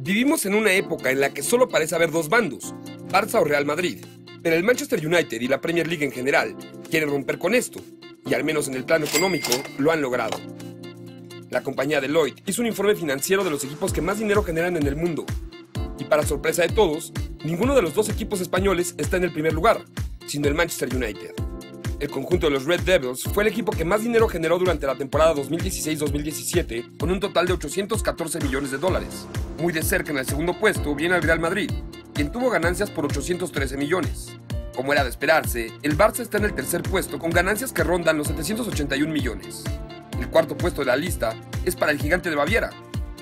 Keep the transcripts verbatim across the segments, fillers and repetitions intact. Vivimos en una época en la que solo parece haber dos bandos, Barça o Real Madrid, pero el Manchester United y la Premier League en general quieren romper con esto, y al menos en el plano económico lo han logrado. La compañía Deloitte hizo un informe financiero de los equipos que más dinero generan en el mundo, y para sorpresa de todos, ninguno de los dos equipos españoles está en el primer lugar, sino el Manchester United. El conjunto de los Red Devils fue el equipo que más dinero generó durante la temporada dos mil dieciséis dos mil diecisiete, con un total de ochocientos catorce millones de dólares. Muy de cerca en el segundo puesto viene el Real Madrid, quien tuvo ganancias por ochocientos trece millones. Como era de esperarse, el Barça está en el tercer puesto con ganancias que rondan los setecientos ochenta y un millones. El cuarto puesto de la lista es para el gigante de Baviera.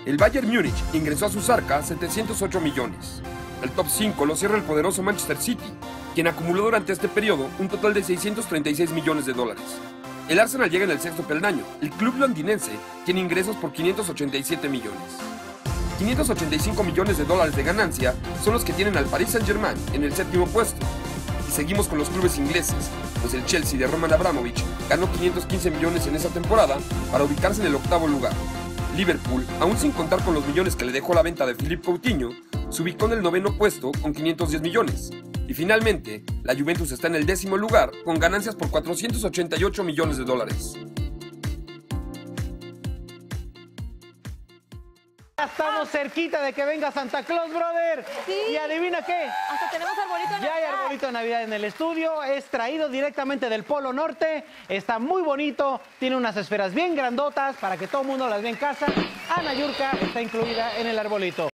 El Bayern Munich ingresó a sus arcas setecientos ocho millones. El top cinco lo cierra el poderoso Manchester City, quien acumuló durante este periodo un total de seiscientos treinta y seis millones de dólares. El Arsenal llega en el sexto peldaño, el club londinense tiene ingresos por quinientos ochenta y siete millones. quinientos ochenta y cinco millones de dólares de ganancia son los que tienen al Paris Saint-Germain en el séptimo puesto. Y seguimos con los clubes ingleses, pues el Chelsea de Roman Abramovich ganó quinientos quince millones en esa temporada para ubicarse en el octavo lugar. Liverpool, aún sin contar con los millones que le dejó la venta de Philippe Coutinho, se ubicó en el noveno puesto con quinientos diez millones. Y finalmente, la Juventus está en el décimo lugar con ganancias por cuatrocientos ochenta y ocho millones de dólares. Ya estamos cerquita de que venga Santa Claus, brother. Sí. ¿Y adivina qué? Hasta tenemos arbolito de Navidad. Ya hay arbolito de Navidad en el estudio. Es traído directamente del Polo Norte. Está muy bonito. Tiene unas esferas bien grandotas para que todo el mundo las vea en casa. Ana Yurca está incluida en el arbolito.